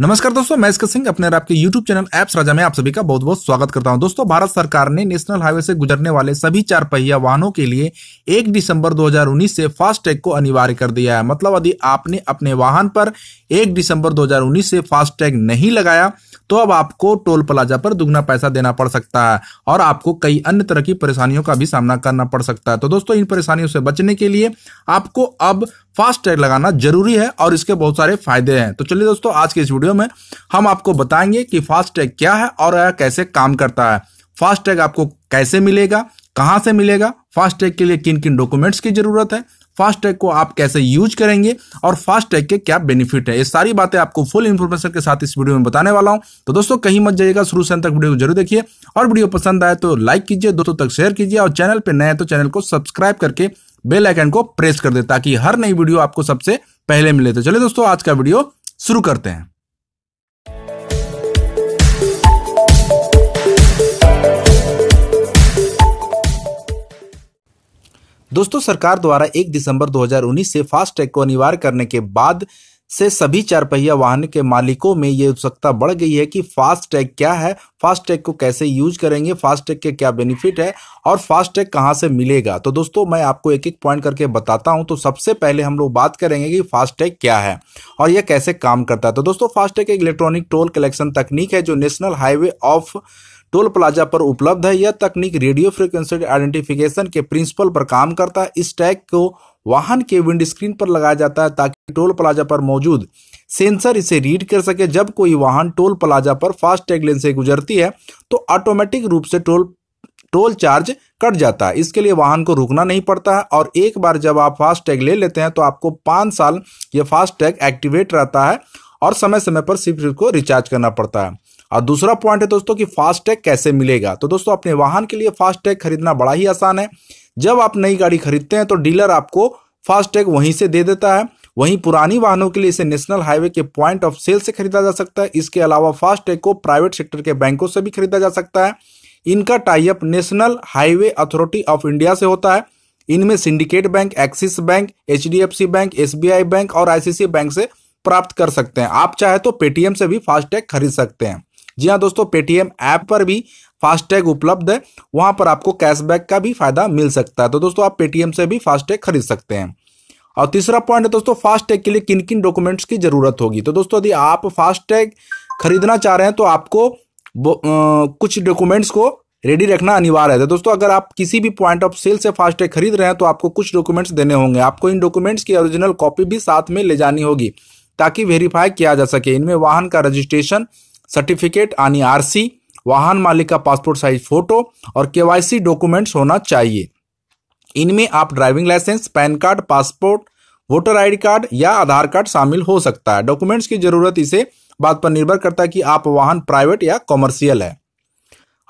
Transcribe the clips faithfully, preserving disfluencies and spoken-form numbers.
नमस्कार दोस्तों, मैं इसका सिंह अपने और आपके YouTube चैनल एप्स राजा में आप सभी का बहुत बहुत स्वागत करता हूं। दोस्तों, भारत सरकार ने नेशनल हाईवे से गुजरने वाले सभी चार पहिया वाहनों के लिए एक दिसंबर दो हज़ार उन्नीस से फास्टैग को अनिवार्य कर दिया है। मतलब यदि आपने अपने वाहन पर एक दिसंबर दो हज़ार उन्नीस से फास्टैग नहीं लगाया तो अब आपको टोल प्लाजा पर दुगना पैसा देना पड़ सकता है और आपको कई अन्य तरह की परेशानियों का भी सामना करना पड़ सकता है। तो दोस्तों, इन परेशानियों से बचने के लिए आपको अब फास्टैग लगाना जरूरी है और इसके बहुत सारे फायदे हैं। तो चलिए दोस्तों, आज के इस वीडियो में हम आपको बताएंगे कि फास्टैग क्या है और यह कैसे काम करता है, फास्टैग आपको कैसे मिलेगा, कहां से मिलेगा, फास्टैग के लिए किन किन डॉक्यूमेंट्स की जरूरत है, फास्टैग को आप कैसे यूज करेंगे और फास्टैग के क्या बेनिफिट है। ये सारी बातें आपको फुल इन्फॉर्मेशन के साथ इस वीडियो में बताने वाला हूं। तो दोस्तों, कहीं मत जाइएगा, शुरू से अंत तक वीडियो को जरूर देखिए और वीडियो पसंद आए तो लाइक कीजिए, दोस्तों तक शेयर कीजिए और चैनल पर नए हैं तो चैनल को सब्सक्राइब करके बेल आइकन को प्रेस कर दे ताकि हर नई वीडियो आपको सबसे पहले मिले। तो चलिए दोस्तों, आज का वीडियो शुरू करते हैं। दोस्तों, सरकार द्वारा एक दिसंबर दो हज़ार उन्नीस से फास्टैग को अनिवार्य करने के बाद से सभी चार पहिया वाहन के मालिकों में ये उत्सुकता बढ़ गई है कि फास्टैग क्या है, फास्टैग को कैसे यूज करेंगे, फास्टैग के क्या बेनिफिट है और फास्टैग कहां से मिलेगा। तो दोस्तों, मैं आपको एक एक पॉइंट करके बताता हूं। तो सबसे पहले हम लोग बात करेंगे कि फास्टैग क्या है और यह कैसे काम करता है। तो दोस्तों, फास्टैग एक इलेक्ट्रॉनिक टोल कलेक्शन तकनीक है जो national highway of toll plaza पर उपलब्ध है। यह तकनीक रेडियो फ्रीक्वेंसी आइडेंटिफिकेशन के प्रिंसिपल पर काम करता है। इस टैग को वाहन के विंडस्क्रीन पर लगाया जाता है ताकि टोल प्लाजा पर मौजूद सेंसर इसे रीड कर सके। जब कोई वाहन टोल प्लाजा पर फास्टैग लेन से गुजरती है तो ऑटोमेटिक रूप से टोल टोल चार्ज कट जाता है। इसके लिए वाहन को रुकना नहीं पड़ता है और एक बार जब आप फास्टैग ले लेते हैं तो आपको पाँच साल यह फास्टैग एक्टिवेट रहता है और समय समय पर सिर्फ इसको रिचार्ज करना पड़ता है। और दूसरा पॉइंट है दोस्तों कि फास्टैग कैसे मिलेगा। तो दोस्तों, अपने वाहन के लिए फास्टैग खरीदना बड़ा ही आसान है। जब आप नई गाड़ी खरीदते हैं तो डीलर आपको फास्टैग वहीं से दे देता है। वहीं पुरानी वाहनों के लिए इसे नेशनल हाईवे के पॉइंट ऑफ सेल से खरीदा जा सकता है। इसके अलावा फास्टैग को प्राइवेट सेक्टर के बैंकों से भी खरीदा जा सकता है। इनका tie up national highway authority of India से होता है। इनमें Syndicate Bank, Axis Bank, H D F C bank, S B I bank और I C I C I bank से प्राप्त कर सकते हैं। आप चाहे तो पेटीएम से भी फास्टैग खरीद सकते हैं। जी हाँ दोस्तों, पेटीएम ऐप पर भी फास्टैग उपलब्ध है, वहां पर आपको कैशबैक का भी फायदा मिल सकता है। तो दोस्तों, आप पेटीएम से भी फास्टैग खरीद सकते हैं। और तीसरा पॉइंट है दोस्तों, फास्टैग के लिए किन किन डॉक्यूमेंट्स की जरूरत होगी। तो दोस्तों, यदि आप फास्टैग खरीदना चाह रहे हैं तो आपको आ, कुछ डॉक्यूमेंट्स को रेडी रखना अनिवार्य है। तो दोस्तों, अगर आप किसी भी पॉइंट ऑफ सेल से फास्टैग खरीद रहे हैं तो आपको कुछ डॉक्यूमेंट्स देने होंगे। आपको इन डॉक्यूमेंट्स की ओरिजिनल कॉपी भी साथ में ले जानी होगी ताकि वेरीफाई किया जा सके। इनमें वाहन का रजिस्ट्रेशन सर्टिफिकेट यानी आर सी, वाहन मालिक का पासपोर्ट साइज फोटो और के वाई सी डॉक्यूमेंट्स होना चाहिए। इनमें आप driving licence, PAN card, passport, voter ID card या आधार कार्ड शामिल हो सकता है। डॉक्यूमेंट्स की जरूरत इसे बात पर निर्भर करता है कि आप वाहन प्राइवेट या कॉमर्शियल है।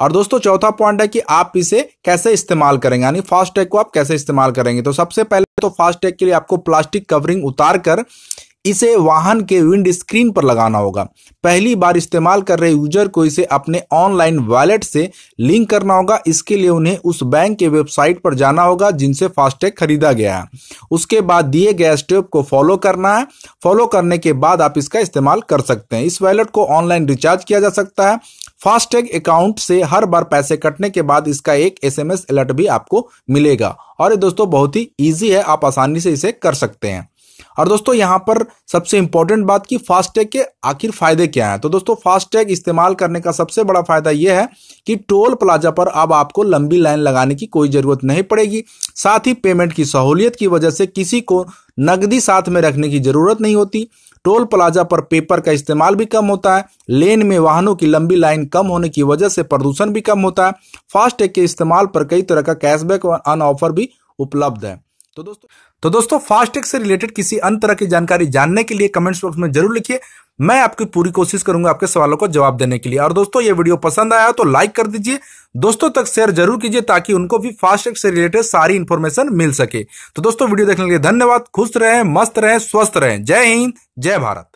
और दोस्तों, चौथा पॉइंट है कि आप इसे कैसे इस्तेमाल करेंगे, यानी फास्टैग को आप कैसे इस्तेमाल करेंगे। तो सबसे पहले तो फास्टैग के लिए आपको प्लास्टिक कवरिंग उतार कर इसे वाहन के विंड स्क्रीन पर लगाना होगा। पहली बार इस्तेमाल कर रहे यूजर को इसे अपने ऑनलाइन वॉलेट से लिंक करना होगा। इसके लिए उन्हें उस बैंक के वेबसाइट पर जाना होगा जिनसे फास्टैग खरीदा गया है। उसके बाद दिए गए स्टेप को फॉलो करना है। फॉलो करने के बाद आप इसका इस्तेमाल कर सकते हैं। इस वॉलेट को ऑनलाइन रिचार्ज किया जा सकता है। फास्टैग अकाउंट से हर बार पैसे कटने के बाद इसका एक एस एम एस अलर्ट भी आपको मिलेगा। और ये दोस्तों बहुत ही ईजी है, आप आसानी से इसे कर सकते हैं। और दोस्तों, यहाँ पर सबसे इंपॉर्टेंट बात कि फास्टैग के आखिर फायदे क्या हैं। तो दोस्तों, फास्टैग इस्तेमाल करने का सबसे बड़ा फायदा यह है कि टोल प्लाजा पर अब आपको लंबी लाइन लगाने की कोई जरूरत नहीं पड़ेगी। साथ ही पेमेंट की सहूलियत की वजह से किसी को नकदी साथ में रखने की जरूरत नहीं होती। टोल प्लाजा पर पेपर का इस्तेमाल भी कम होता है। लेन में वाहनों की लंबी लाइन कम होने की वजह से प्रदूषण भी कम होता है। फास्टैग के इस्तेमाल पर कई तरह का कैशबैक और अन ऑफर भी उपलब्ध है। तो दोस्तों तो दोस्तों फास्टैग से रिलेटेड किसी अन्य तरह की जानकारी जानने के लिए कमेंट्स बॉक्स में जरूर लिखिए। मैं आपकी पूरी कोशिश करूंगा आपके सवालों को जवाब देने के लिए। और दोस्तों, ये वीडियो पसंद आया तो लाइक कर दीजिए, दोस्तों तक शेयर जरूर कीजिए ताकि उनको भी फास्टैग से रिलेटेड सारी इंफॉर्मेशन मिल सके। तो दोस्तों, वीडियो देखने के लिए धन्यवाद। खुश रहें, मस्त रहें, स्वस्थ रहें। जय हिंद, जय भारत।